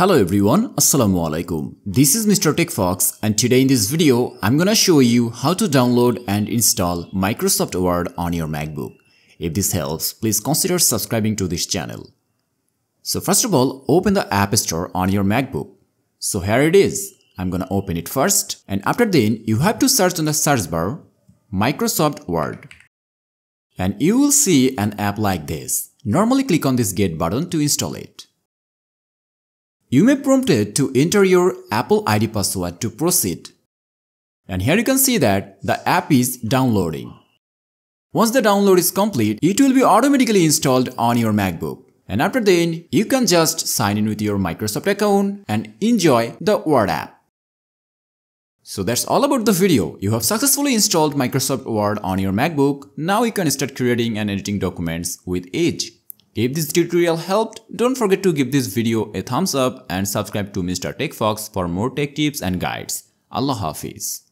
Hello everyone, Assalamualaikum. This is Mr. TechFox and today in this video, I'm gonna show you how to download and install Microsoft Word on your MacBook. If this helps, please consider subscribing to this channel. So first of all, open the App Store on your MacBook. So here it is. I'm gonna open it first, and after then, you have to search on the search bar Microsoft Word. And you will see an app like this. Normally click on this Get button to install it. You may be prompted to enter your Apple ID password to proceed. And here you can see that the app is downloading. Once the download is complete, it will be automatically installed on your MacBook. And after then, you can just sign in with your Microsoft account and enjoy the Word app. So that's all about the video. You have successfully installed Microsoft Word on your MacBook. Now you can start creating and editing documents with it. If this tutorial helped, don't forget to give this video a thumbs up and subscribe to Mr. TechFox for more tech tips and guides. Allah Hafiz.